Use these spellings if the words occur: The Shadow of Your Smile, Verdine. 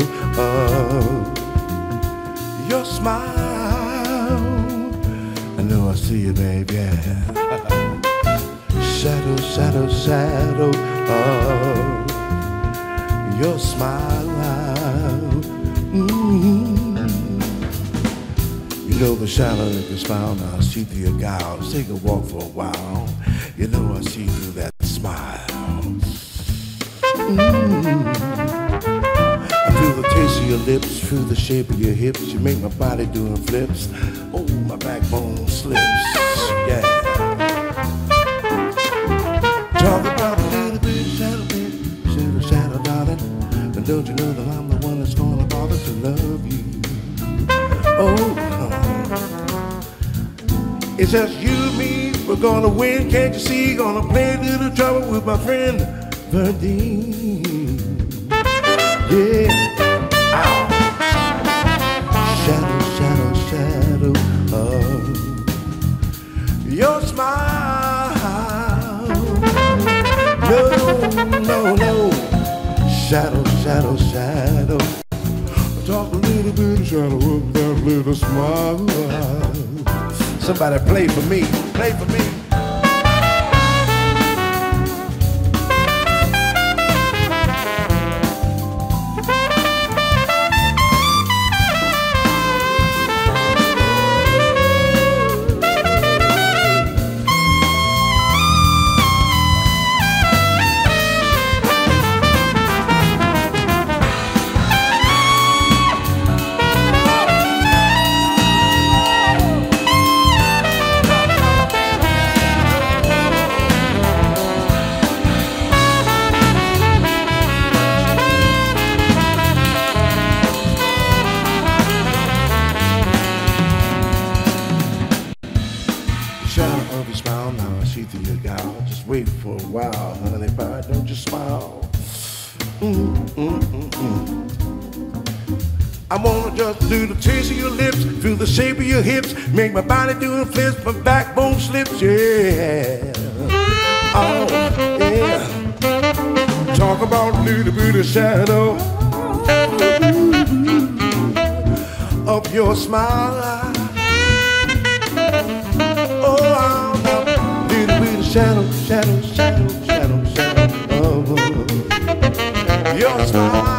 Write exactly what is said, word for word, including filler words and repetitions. halo of your smile. I know I see you, baby. Shadow, shadow, shadow of your smile. Mm-hmm. You know the shadow that you smile, now I see through your gown. Take a walk for a while. You know I see through that smile. Mm. I feel the taste of your lips, feel the shape of your hips. You make my body doing flips. Oh, my backbone slips. Yeah. Talk about a little bit, shadow, baby, shadow, shadow, darling. But don't you know that I'm the one that's gonna bother to love you? Oh, uh, it's just you and me. We're gonna win, can't you see? Gonna play a little trouble with my friend Verdine. Yeah. Ow. Shadow, shadow, shadow of your smile. No, no, no. Shadow, shadow, shadow. Talk a little bit of shadow of that little smile. Somebody play for me. Play for me. Smile, now I see through your gown. Just wait for a while, honey pie, don't you smile. Mm, mm, mm, mm. I wanna just do the taste of your lips, feel the shape of your hips, make my body doing flips, my backbone slips, yeah. Oh, yeah. Talk about a little bit of shadow of your smile. Shadow, shadow, shadow, shadow, shadow of your smile.